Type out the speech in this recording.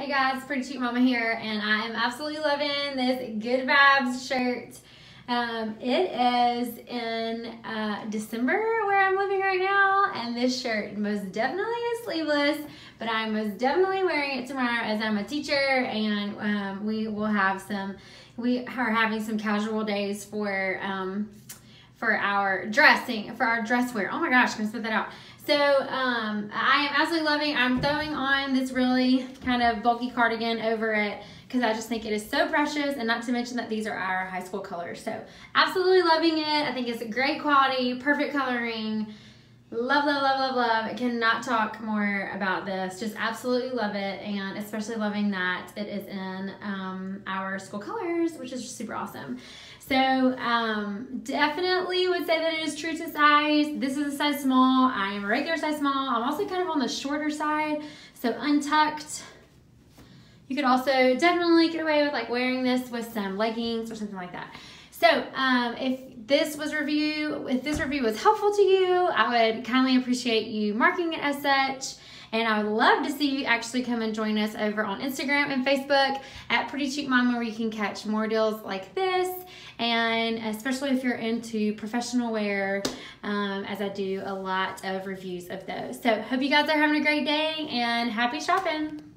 Hey guys, Pretty Cheap Mama here, and I am absolutely loving this Good Vibes shirt. It is in December where I'm living right now, and this shirt most definitely is sleeveless, but I'm most definitely wearing it tomorrow as I'm a teacher, and we are having some casual days for our dressing, for our dress wear. Oh my gosh, I'm gonna spit that out. So I am absolutely loving, I'm throwing on this really kind of bulky cardigan over it because I just think it is so precious, and not to mention that these are our high school colors. So absolutely loving it. I think it's a great quality, perfect coloring. Love, love, love, love, love. I cannot talk more about this. Just absolutely love it, and especially loving that it is in our school colors, which is just super awesome. So definitely would say that it is true to size. This is a size small. I am a regular size small. I'm also kind of on the shorter side, so untucked. You could also definitely get away with like wearing this with some leggings or something like that. So if this review was helpful to you, I would kindly appreciate you marking it as such. And I would love to see you actually come and join us over on Instagram and Facebook at Pretty Cheap Mama, where you can catch more deals like this. And especially if you're into professional wear, as I do a lot of reviews of those. So hope you guys are having a great day, and happy shopping.